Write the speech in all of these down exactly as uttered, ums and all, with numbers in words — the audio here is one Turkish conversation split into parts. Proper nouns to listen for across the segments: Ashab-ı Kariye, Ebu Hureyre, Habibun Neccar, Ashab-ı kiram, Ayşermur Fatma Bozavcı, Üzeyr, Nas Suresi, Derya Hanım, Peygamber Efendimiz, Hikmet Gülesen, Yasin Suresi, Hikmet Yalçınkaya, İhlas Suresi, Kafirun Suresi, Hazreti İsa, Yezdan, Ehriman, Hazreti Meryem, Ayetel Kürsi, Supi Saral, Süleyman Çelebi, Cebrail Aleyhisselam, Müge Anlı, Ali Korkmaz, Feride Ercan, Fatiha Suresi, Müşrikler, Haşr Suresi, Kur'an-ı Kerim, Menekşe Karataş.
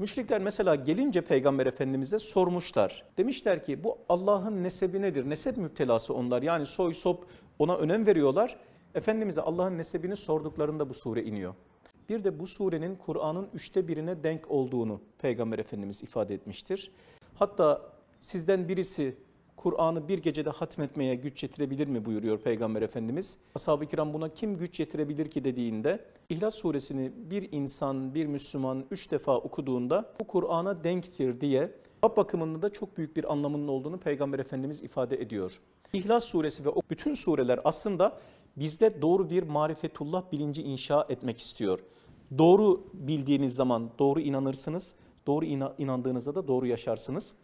Müşrikler mesela gelince Peygamber Efendimiz'e sormuşlar. Demişler ki bu Allah'ın nesebi nedir? Nesep müptelası onlar, yani soy sop, ona önem veriyorlar. Efendimiz'e Allah'ın nesebini sorduklarında bu sure iniyor. Bir de bu surenin Kur'an'ın üçte birine denk olduğunu Peygamber Efendimiz ifade etmiştir. Hatta sizden birisi Kur'an'ı bir gecede hatmetmeye güç yetirebilir mi buyuruyor Peygamber Efendimiz. Ashab-ı kiram buna kim güç yetirebilir ki dediğinde, İhlas Suresini bir insan, bir Müslüman üç defa okuduğunda bu Kur'an'a denktir diye bab bakımında da çok büyük bir anlamının olduğunu Peygamber Efendimiz ifade ediyor. İhlas Suresi ve o bütün sureler aslında bizde doğru bir marifetullah bilinci inşa etmek istiyor. Doğru bildiğiniz zaman doğru inanırsınız, doğru inandığınızda da doğru yaşarsınız.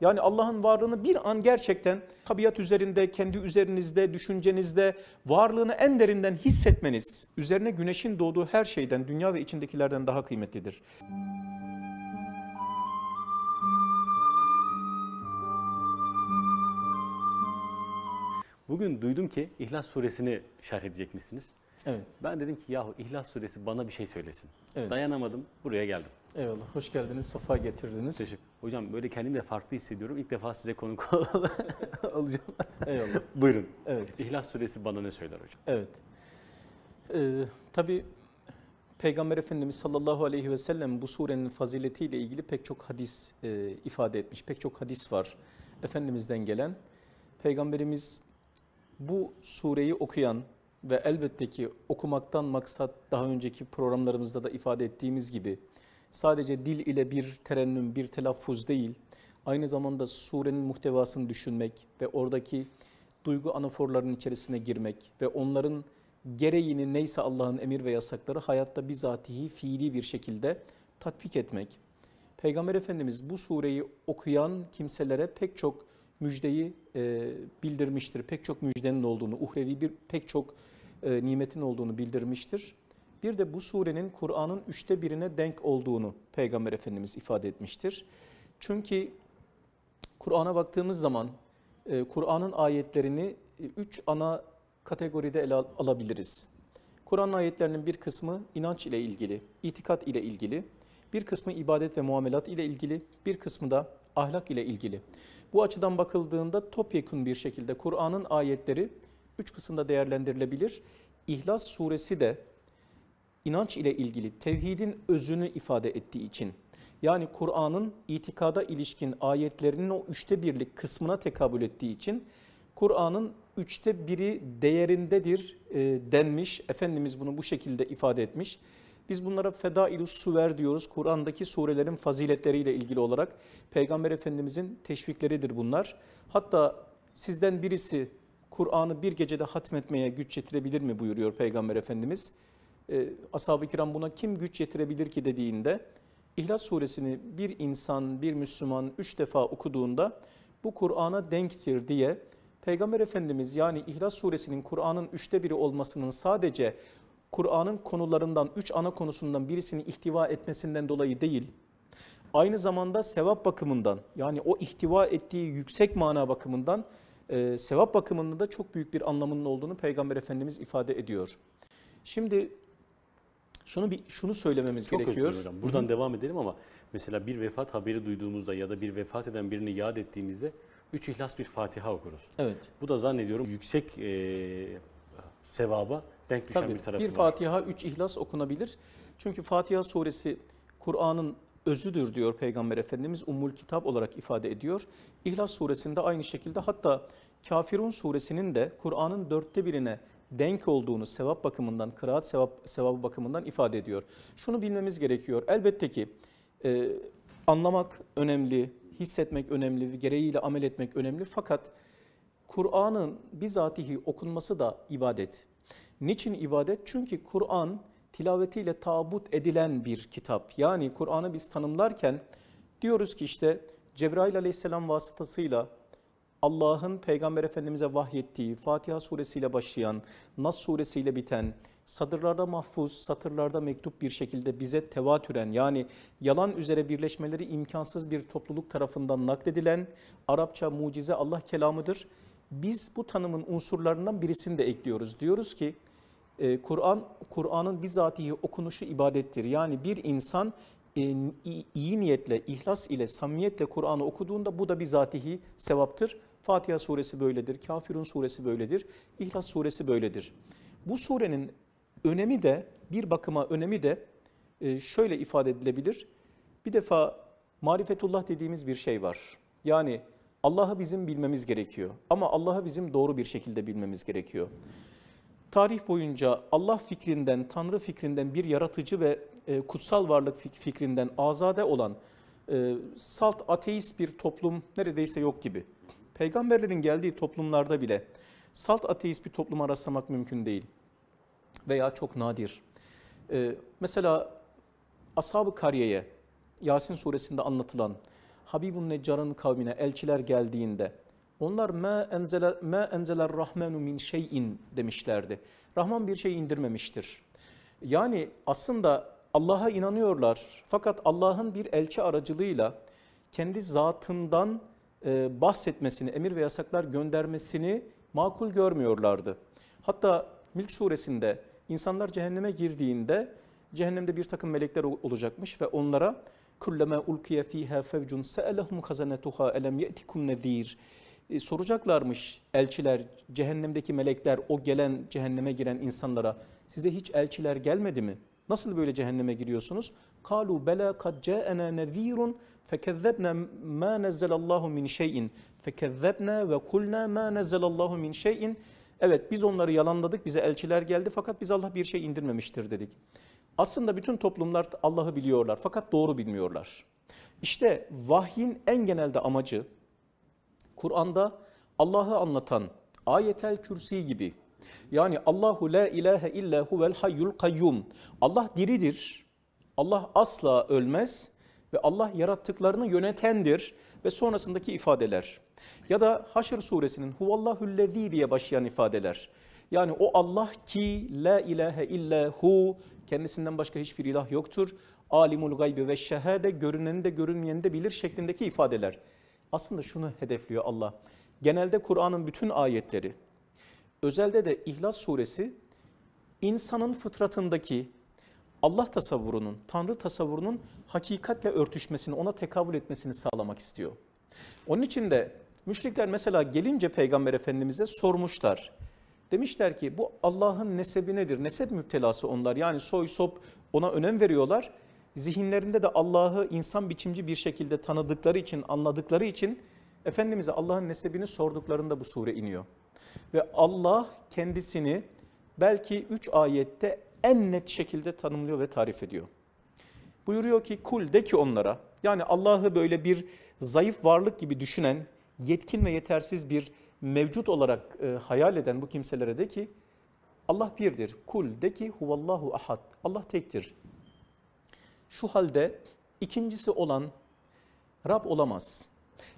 Yani Allah'ın varlığını bir an gerçekten tabiat üzerinde, kendi üzerinizde, düşüncenizde varlığını en derinden hissetmeniz, üzerine güneşin doğduğu her şeyden, dünya ve içindekilerden daha kıymetlidir. Bugün duydum ki İhlas Suresini şerh edecekmişsiniz. Evet. Ben dedim ki yahu İhlas Suresi bana bir şey söylesin. Evet. Dayanamadım, buraya geldim. Eyvallah, hoş geldiniz, safa getirdiniz. Teşekkür. Hocam böyle kendimi de farklı hissediyorum. İlk defa size konuk alacağım. Eyvallah. Buyurun. Evet. İhlas Suresi bana ne söyler hocam? Evet. Ee, tabii Peygamber Efendimiz sallallahu aleyhi ve sellem bu surenin faziletiyle ilgili pek çok hadis e, ifade etmiş. Pek çok hadis var Efendimiz'den gelen. Peygamberimiz bu sureyi okuyan ve elbette ki okumaktan maksat daha önceki programlarımızda da ifade ettiğimiz gibi sadece dil ile bir terennüm, bir telaffuz değil, aynı zamanda surenin muhtevasını düşünmek ve oradaki duygu anaforlarının içerisine girmek ve onların gereğini neyse Allah'ın emir ve yasakları hayatta bizatihi fiili bir şekilde tatbik etmek. Peygamber Efendimiz bu sureyi okuyan kimselere pek çok müjdeyi e, bildirmiştir, pek çok müjdenin olduğunu, uhrevi bir pek çok e, nimetin olduğunu bildirmiştir. Bir de bu surenin Kur'an'ın üçte birine denk olduğunu Peygamber Efendimiz ifade etmiştir. Çünkü Kur'an'a baktığımız zaman e, Kur'an'ın ayetlerini üç ana kategoride ele al alabiliriz. Kur'an ayetlerinin bir kısmı inanç ile ilgili, itikat ile ilgili, bir kısmı ibadet ve muamelat ile ilgili, bir kısmı da ahlak ile ilgili. Bu açıdan bakıldığında topyekun bir şekilde Kur'an'ın ayetleri üç kısımda değerlendirilebilir. İhlas Suresi de inanç ile ilgili tevhidin özünü ifade ettiği için, yani Kur'an'ın itikada ilişkin ayetlerinin o üçte birlik kısmına tekabül ettiği için Kur'an'ın üçte biri değerindedir e, denmiş. Efendimiz bunu bu şekilde ifade etmiş. Biz bunlara Fedailus Suver diyoruz. Kur'an'daki surelerin faziletleriyle ilgili olarak Peygamber Efendimizin teşvikleridir bunlar. Hatta sizden birisi Kur'an'ı bir gecede hatmetmeye güç yetirebilir mi buyuruyor Peygamber Efendimiz. E, Ashab-ı kiram buna kim güç yetirebilir ki dediğinde, İhlas Suresini bir insan, bir Müslüman üç defa okuduğunda bu Kur'an'a denktir diye Peygamber Efendimiz, yani İhlas Suresinin Kur'an'ın üçte biri olmasının sadece Kur'an'ın konularından, üç ana konusundan birisini ihtiva etmesinden dolayı değil, aynı zamanda sevap bakımından, yani o ihtiva ettiği yüksek mana bakımından, e, sevap bakımında da çok büyük bir anlamının olduğunu Peygamber Efendimiz ifade ediyor. Şimdi şunu bir şunu söylememiz çok gerekiyor. Çok özür dilerim hocam. Buradan Hı -hı. devam edelim ama mesela bir vefat haberi duyduğumuzda ya da bir vefat eden birini yad ettiğimizde üç İhlas bir Fatiha okuruz. Evet. Bu da zannediyorum yüksek e, sevaba denk düşen Tabii, bir tarafı bir var. Bir Fatiha, üç İhlas okunabilir. Çünkü Fatiha suresi Kur'an'ın özüdür diyor Peygamber Efendimiz. Ummul Kitap olarak ifade ediyor. İhlas suresinde aynı şekilde, hatta Kafirun suresinin de Kur'an'ın dörtte birine denk olduğunu sevap bakımından, kıraat sevap, sevabı bakımından ifade ediyor. Şunu bilmemiz gerekiyor. Elbette ki e, anlamak önemli, hissetmek önemli, gereğiyle amel etmek önemli. Fakat Kur'an'ın bizatihi okunması da ibadet. Niçin ibadet? Çünkü Kur'an tilavetiyle tabut edilen bir kitap. Yani Kur'an'ı biz tanımlarken diyoruz ki işte Cebrail Aleyhisselam vasıtasıyla Allah'ın Peygamber Efendimiz'e vahyettiği, Fatiha suresiyle başlayan, Nas suresiyle biten, sadırlarda mahfuz, satırlarda mektup bir şekilde bize tevatüren, yani yalan üzere birleşmeleri imkansız bir topluluk tarafından nakledilen Arapça mucize Allah kelamıdır. Biz bu tanımın unsurlarından birisini de ekliyoruz. Diyoruz ki Kur'an, Kur'an'ın bizatihi okunuşu ibadettir. Yani bir insan iyi niyetle, ihlas ile, samimiyetle Kur'an'ı okuduğunda bu da bizatihi sevaptır. Fatiha suresi böyledir, Kafirun suresi böyledir, İhlas suresi böyledir. Bu surenin önemi de, bir bakıma önemi de şöyle ifade edilebilir. Bir defa marifetullah dediğimiz bir şey var. Yani Allah'ı bizim bilmemiz gerekiyor ama Allah'ı bizim doğru bir şekilde bilmemiz gerekiyor. Tarih boyunca Allah fikrinden, Tanrı fikrinden bir yaratıcı ve kutsal varlık fikrinden azade olan salt ateist bir toplum neredeyse yok gibi. Peygamberlerin geldiği toplumlarda bile salt ateist bir topluma rastlamak mümkün değil veya çok nadir. Mesela Ashab-ı Kariye'ye, Yasin suresinde anlatılan Habibun Neccar'ın kavmine elçiler geldiğinde onlar "Mâ enzeler rahmenu min şeyin" demişlerdi. Rahman bir şey indirmemiştir. Yani aslında Allah'a inanıyorlar fakat Allah'ın bir elçi aracılığıyla kendi zatından bahsetmesini, emir ve yasaklar göndermesini makul görmüyorlardı. Hatta Mülk suresinde insanlar cehenneme girdiğinde cehennemde bir takım melekler olacakmış ve onlara "Kulleme ulkiye fiha fevcun se'elehum hazanetuha elem ye'tikum nezir" soracaklarmış elçiler, cehennemdeki melekler, o gelen cehenneme giren insanlara, size hiç elçiler gelmedi mi? Nasıl böyle cehenneme giriyorsunuz? "Kalu bela kad ca'ena nezirun fekezzebna ma nezzelallahu min şeyin fekezzebna ve kulna ma nezzelallahu min şeyin." Evet, biz onları yalanladık, bize elçiler geldi fakat biz Allah bir şey indirmemiştir dedik. Aslında bütün toplumlar Allah'ı biliyorlar fakat doğru bilmiyorlar. İşte vahyin en genelde amacı, Kur'an'da Allah'ı anlatan Ayetel Kürsi gibi, yani Allahu la ilahe illa huvel hayyul kayyum, Allah diridir, Allah asla ölmez ve Allah yarattıklarını yönetendir ve sonrasındaki ifadeler. Ya da Haşr suresinin "Huvallahullezî" diye başlayan ifadeler. Yani o Allah ki, la ilahe illa hu, kendisinden başka hiçbir ilah yoktur. Alimul gaybi ve şehade, görüneni de görünmeyeni de bilir şeklindeki ifadeler. Aslında şunu hedefliyor Allah. Genelde Kur'an'ın bütün ayetleri, özelde de İhlas suresi, insanın fıtratındaki Allah tasavvurunun, Tanrı tasavvurunun hakikatle örtüşmesini, ona tekabül etmesini sağlamak istiyor. Onun için de müşrikler mesela gelince Peygamber Efendimiz'e sormuşlar. Demişler ki bu Allah'ın nesebi nedir? Nesep müptelası onlar, yani soy sop, ona önem veriyorlar. Zihinlerinde de Allah'ı insan biçimci bir şekilde tanıdıkları için, anladıkları için Efendimiz'e Allah'ın nesebini sorduklarında bu sure iniyor. Ve Allah kendisini belki üç ayette en net şekilde tanımlıyor ve tarif ediyor. Buyuruyor ki "Kul, de ki onlara", yani Allah'ı böyle bir zayıf varlık gibi düşünen, yetkin ve yetersiz bir mevcut olarak e, hayal eden bu kimselere de ki Allah birdir. "Kul, de ki huvallahu ahad", Allah tektir. Şu halde ikincisi olan Rab olamaz.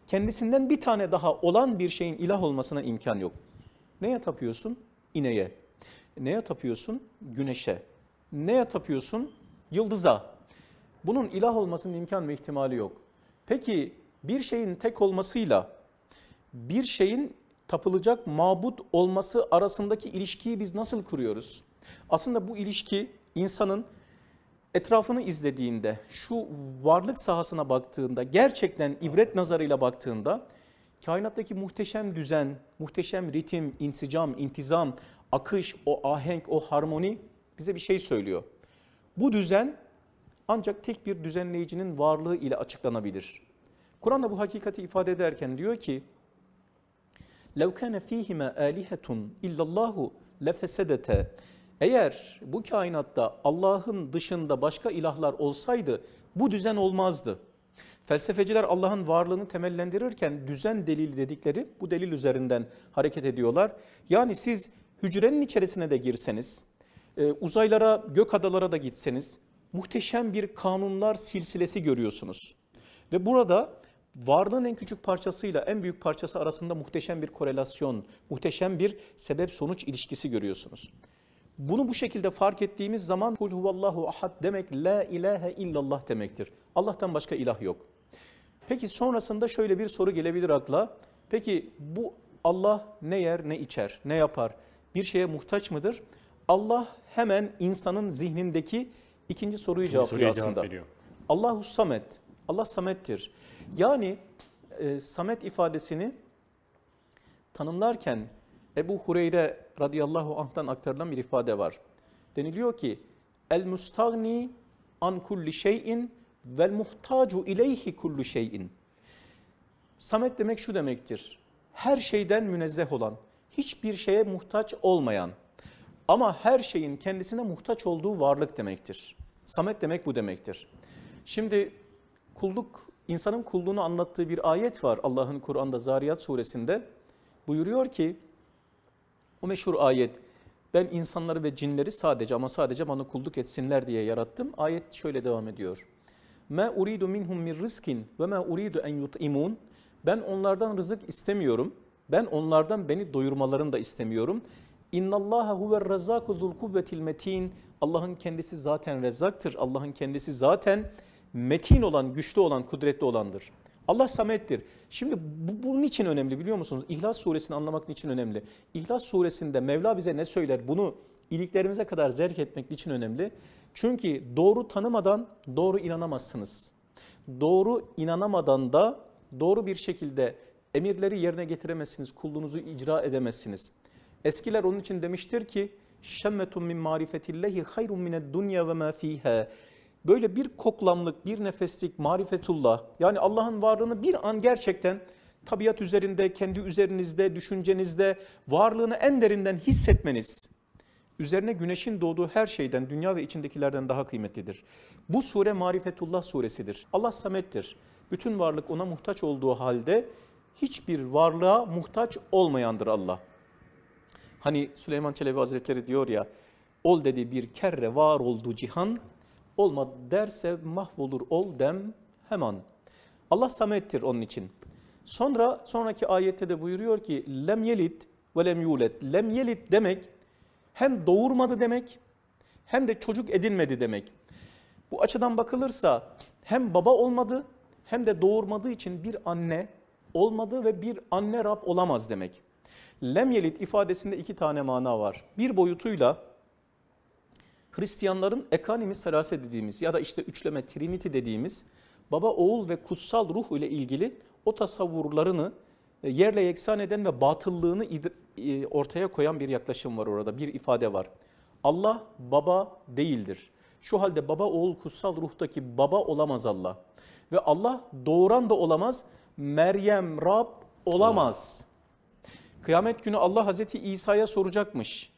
Kendisinden bir tane daha olan bir şeyin ilah olmasına imkan yok. Neye tapıyorsun? İneğe. Neye tapıyorsun? Güneşe. Neye tapıyorsun? Yıldıza. Bunun ilah olmasının imkan ve ihtimali yok. Peki bir şeyin tek olmasıyla bir şeyin tapılacak mabut olması arasındaki ilişkiyi biz nasıl kuruyoruz? Aslında bu ilişki insanın etrafını izlediğinde, şu varlık sahasına baktığında, gerçekten ibret nazarıyla baktığında kainattaki muhteşem düzen, muhteşem ritim, insicam, intizam, akış, o ahenk, o harmoni bize bir şey söylüyor. Bu düzen ancak tek bir düzenleyicinin varlığı ile açıklanabilir. Kur'an'da bu hakikati ifade ederken diyor ki "Lev kâne fîhime âlihetun illallâhu lefesedete." Eğer bu kainatta Allah'ın dışında başka ilahlar olsaydı bu düzen olmazdı. Felsefeciler Allah'ın varlığını temellendirirken düzen delili dedikleri bu delil üzerinden hareket ediyorlar. Yani siz hücrenin içerisine de girseniz, uzaylara, gök adalara da gitseniz muhteşem bir kanunlar silsilesi görüyorsunuz. Ve burada varlığın en küçük parçasıyla en büyük parçası arasında muhteşem bir korelasyon, muhteşem bir sebep-sonuç ilişkisi görüyorsunuz. Bunu bu şekilde fark ettiğimiz zaman "Kul huvallahu ahad" demek "La ilahe illallah" demektir. Allah'tan başka ilah yok. Peki sonrasında şöyle bir soru gelebilir akla. Peki bu Allah ne yer, ne içer, ne yapar? Bir şeye muhtaç mıdır? Allah hemen insanın zihnindeki ikinci soruyu cevaplıyor aslında. Allahu Samet, Allah Samet'tir. Yani e, Samet ifadesini tanımlarken Ebu Hureyre radıyallahu anh'tan aktarılan bir ifade var. Deniliyor ki, El-Mustagni an kulli şeyin vel-muhtacu ileyhi kullu şeyin. Samet demek şu demektir, her şeyden münezzeh olan, hiçbir şeye muhtaç olmayan ama her şeyin kendisine muhtaç olduğu varlık demektir. Samet demek bu demektir. Şimdi kulluk, insanın kulluğunu anlattığı bir ayet var Allah'ın Kur'an'da, Zariyat Suresinde. Buyuruyor ki, o meşhur ayet, ben insanları ve cinleri sadece ama sadece bana kulluk etsinler diye yarattım. Ayet şöyle devam ediyor. مَا اُرِيدُ مِنْهُمْ مِنْ رِزْكٍ وَمَا اُرِيدُ اَنْ يُطْعِمُونَ. Ben onlardan rızık istemiyorum. Ben onlardan beni doyurmalarını da istemiyorum. اِنَّ اللّٰهَ هُوَ الرَّزَّاكُ ذُو الْقُوَّةِ الْمَت۪ينَ. Allah'ın kendisi zaten rezzaktır. Allah'ın kendisi zaten metin olan, güçlü olan, kudretli olandır. Allah Samet'tir. Şimdi bu, bunun için önemli biliyor musunuz? İhlas Suresini anlamak için önemli. İhlas Suresinde Mevla bize ne söyler? Bunu iliklerimize kadar zerk etmek için önemli. Çünkü doğru tanımadan doğru inanamazsınız. Doğru inanamadan da doğru bir şekilde emirleri yerine getiremezsiniz, kulluğunuzu icra edemezsiniz. Eskiler onun için demiştir ki, şemmetun min marifetillahi hayrun mined dunya ve ma fiha. Böyle bir koklamlık, bir nefeslik, marifetullah, yani Allah'ın varlığını bir an gerçekten tabiat üzerinde, kendi üzerinizde, düşüncenizde varlığını en derinden hissetmeniz, üzerine güneşin doğduğu her şeyden, dünya ve içindekilerden daha kıymetlidir. Bu sure marifetullah suresidir. Allah Samet'tir. Bütün varlık ona muhtaç olduğu halde hiçbir varlığa muhtaç olmayandır Allah. Hani Süleyman Çelebi Hazretleri diyor ya, ol dedi bir kerre var oldu cihan, olma derse mahvolur ol dem hemen. Allah Samet'tir onun için. Sonra sonraki ayette de buyuruyor ki lem yelit ve lem yulet. Lem yelit demek hem doğurmadı demek hem de çocuk edinmedi demek. Bu açıdan bakılırsa hem baba olmadı hem de doğurmadığı için bir anne olmadı ve bir anne Rab olamaz demek. Lem yelit ifadesinde iki tane mana var. Bir boyutuyla Hristiyanların ekanimi sarase dediğimiz ya da işte üçleme trinity dediğimiz baba, oğul ve kutsal ruh ile ilgili o tasavvurlarını yerle yeksan eden ve batıllığını ortaya koyan bir yaklaşım var orada, bir ifade var. Allah baba değildir. Şu halde baba, oğul, kutsal ruhtaki baba olamaz Allah. Ve Allah doğuran da olamaz, Meryem Rab olamaz. Kıyamet günü Allah Hazreti İsa'ya soracakmış.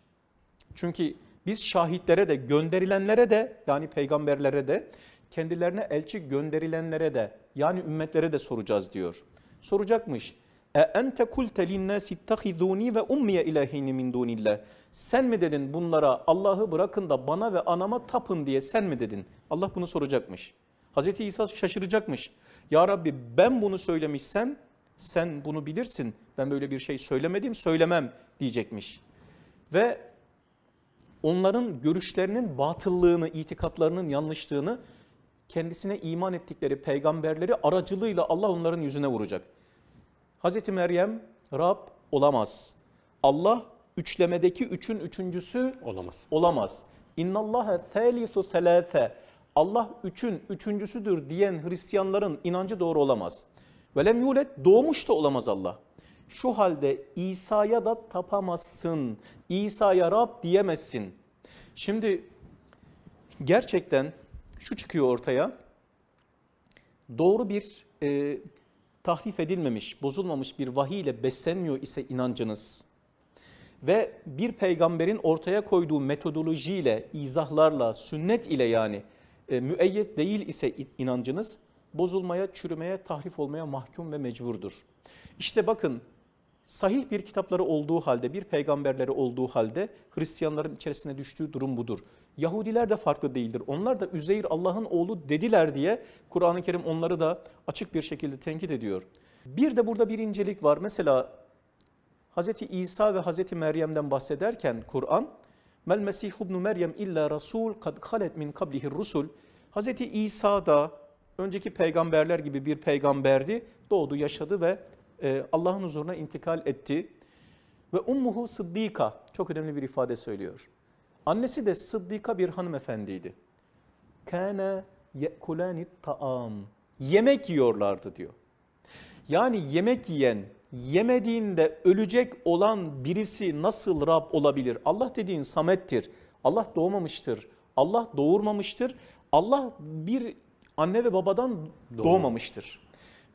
Çünkü biz şahitlere de, gönderilenlere de, yani peygamberlere de, kendilerine elçi gönderilenlere de, yani ümmetlere de soracağız diyor. Soracakmış. E ente kulte linnâsi ittehizûni ve ummiye ilâhîni min dûnillah. Sen mi dedin bunlara Allah'ı bırakın da bana ve anama tapın diye, sen mi dedin? Allah bunu soracakmış. Hazreti İsa şaşıracakmış. Ya Rabbi ben bunu söylemişsem sen bunu bilirsin. Ben böyle bir şey söylemedim, söylemem diyecekmiş. Ve onların görüşlerinin batıllığını, itikatlarının yanlışlığını kendisine iman ettikleri peygamberleri aracılığıyla Allah onların yüzüne vuracak. Hazreti Meryem Rab olamaz. Allah üçlemedeki üçün üçüncüsü olamaz. olamaz. İnnallâhe thâlithu thelâfe. Allah üçün üçüncüsüdür diyen Hristiyanların inancı doğru olamaz. Velem yulet, doğmuş da olamaz Allah. Şu halde İsa'ya da tapamazsın, İsa'ya Rab diyemezsin. Şimdi gerçekten şu çıkıyor ortaya, doğru bir e, tahrif edilmemiş, bozulmamış bir vahiy ile beslenmiyor ise inancınız ve bir peygamberin ortaya koyduğu metodolojiyle, izahlarla, sünnet ile yani e, müeyyet değil ise inancınız, bozulmaya, çürümeye, tahrif olmaya mahkum ve mecburdur. İşte bakın, sahih bir kitapları olduğu halde, bir peygamberleri olduğu halde Hristiyanların içerisine düştüğü durum budur. Yahudiler de farklı değildir. Onlar da Üzeyr Allah'ın oğlu dediler diye Kur'an-ı Kerim onları da açık bir şekilde tenkit ediyor. Bir de burada bir incelik var. Mesela Hazreti İsa ve Hazreti Meryem'den bahsederken Kur'an, "Mel Mesih ibn Meryem illa rasul kad halet min kablihi rusul." Hazreti İsa da önceki peygamberler gibi bir peygamberdi. Doğdu, yaşadı ve Allah'ın huzuruna intikal etti. Ve ummuhu sıddika, çok önemli bir ifade söylüyor. Annesi de sıddika bir hanımefendiydi. Kâne ye'kulanit ta'am. Yemek yiyorlardı diyor. Yani yemek yiyen, yemediğinde ölecek olan birisi nasıl Rab olabilir? Allah dediğin samettir. Allah doğmamıştır. Allah doğurmamıştır. Allah bir anne ve babadan Doğru. doğmamıştır.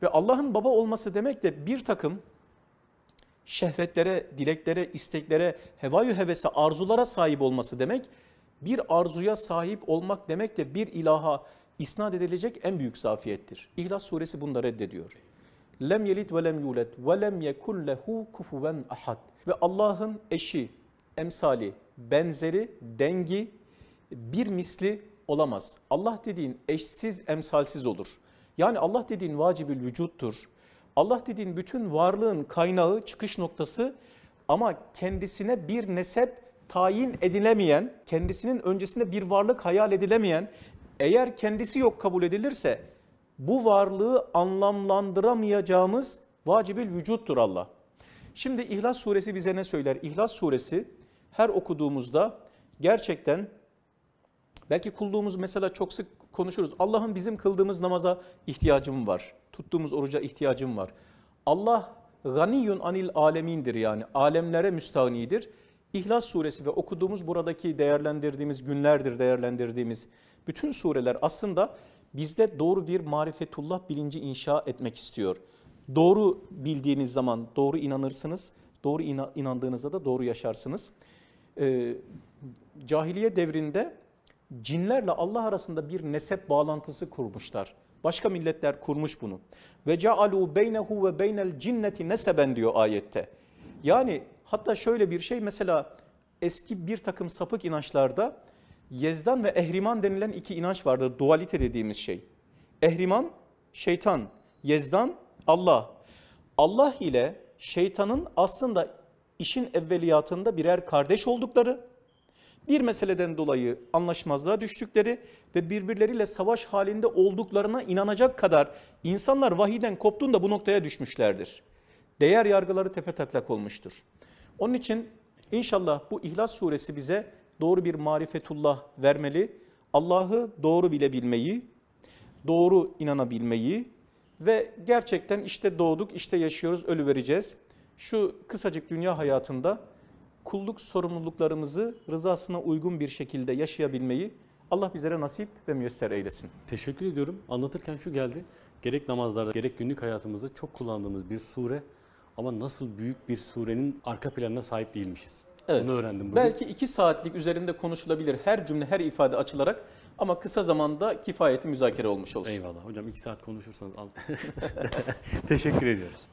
Ve Allah'ın baba olması demek de bir takım şehvetlere, dileklere, isteklere, hevayü hevese, arzulara sahip olması demek, bir arzuya sahip olmak demek de bir ilaha isnat edilecek en büyük zafiyettir. İhlas Suresi bunu da reddediyor. Lem yelit ve lem yulet ve lem yekun lehu kufuven ahad. Ve Allah'ın eşi, emsali, benzeri, dengi, bir misli olamaz. Allah dediğin eşsiz, emsalsiz olur. Yani Allah dediğin vacibül vücuttur. Allah dediğin bütün varlığın kaynağı, çıkış noktası ama kendisine bir nesep tayin edilemeyen, kendisinin öncesinde bir varlık hayal edilemeyen, eğer kendisi yok kabul edilirse bu varlığı anlamlandıramayacağımız vacibül vücuttur Allah. Şimdi İhlas Suresi bize ne söyler? İhlas Suresi her okuduğumuzda gerçekten belki kulluğumuz mesela çok sık konuşuruz. Allah'ın bizim kıldığımız namaza ihtiyacım var. Tuttuğumuz oruca ihtiyacım var. Allah ganiyun anil alemindir yani alemlere müstahnidir. İhlas Suresi ve okuduğumuz buradaki değerlendirdiğimiz günlerdir değerlendirdiğimiz bütün sureler aslında bizde doğru bir marifetullah bilinci inşa etmek istiyor. Doğru bildiğiniz zaman doğru inanırsınız, doğru inandığınızda da doğru yaşarsınız. Ee, cahiliye devrinde cinlerle Allah arasında bir nesep bağlantısı kurmuşlar. Başka milletler kurmuş bunu. Ve cealu beynehu ve beynel cinneti neseben diyor ayette. Yani hatta şöyle bir şey mesela eski bir takım sapık inançlarda Yezdan ve Ehriman denilen iki inanç vardı. Dualite dediğimiz şey. Ehriman şeytan, Yezdan Allah. Allah ile şeytanın aslında işin evveliyatında birer kardeş oldukları, bir meseleden dolayı anlaşmazlığa düştükleri ve birbirleriyle savaş halinde olduklarına inanacak kadar insanlar vahiyden koptuğunda bu noktaya düşmüşlerdir. Değer yargıları tepetaklak olmuştur. Onun için inşallah bu İhlas Suresi bize doğru bir marifetullah vermeli, Allah'ı doğru bilebilmeyi, doğru inanabilmeyi ve gerçekten işte doğduk, işte yaşıyoruz, ölüvereceğiz. Şu kısacık dünya hayatında kulluk sorumluluklarımızı rızasına uygun bir şekilde yaşayabilmeyi Allah bizlere nasip ve müyesser eylesin. Teşekkür ediyorum. Anlatırken şu geldi. Gerek namazlarda gerek günlük hayatımızda çok kullandığımız bir sure ama nasıl büyük bir surenin arka planına sahip değilmişiz. Evet. Onu öğrendim bugün. Belki iki saatlik üzerinde konuşulabilir her cümle, her ifade açılarak ama kısa zamanda kifayeti müzakere olmuş olsun. Eyvallah. Hocam iki saat konuşursanız al. Teşekkür ediyoruz.